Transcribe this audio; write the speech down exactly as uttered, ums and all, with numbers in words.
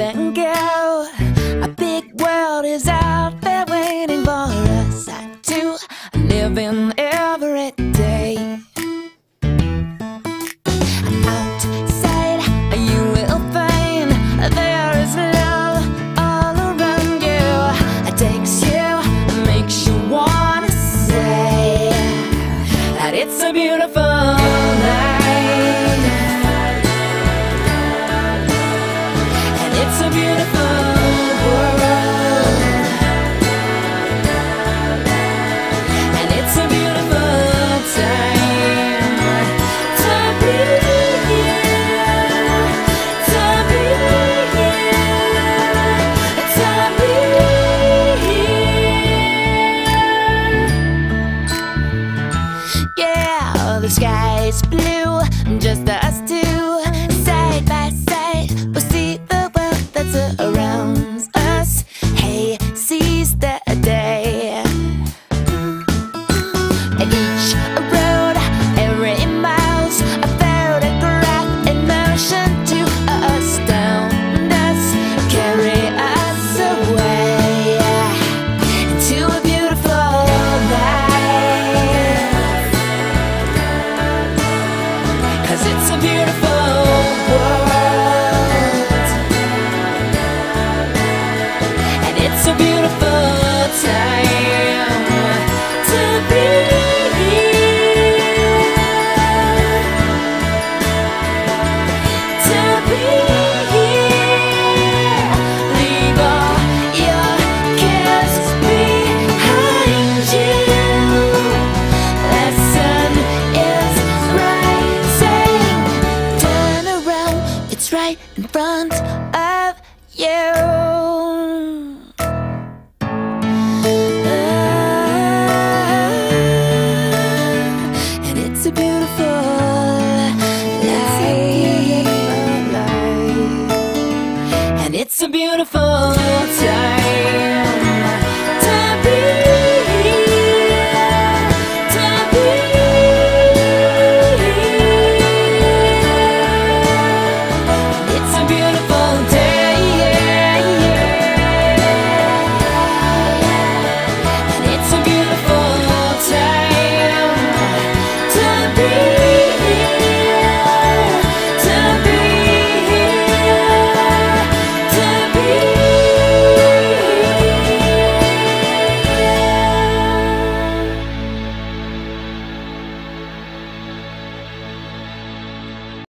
and go. A big world is out there waiting for us. I do live in every day. Outside, you will find there is love all around you. It takes you, it makes you wanna say that it's so beautiful.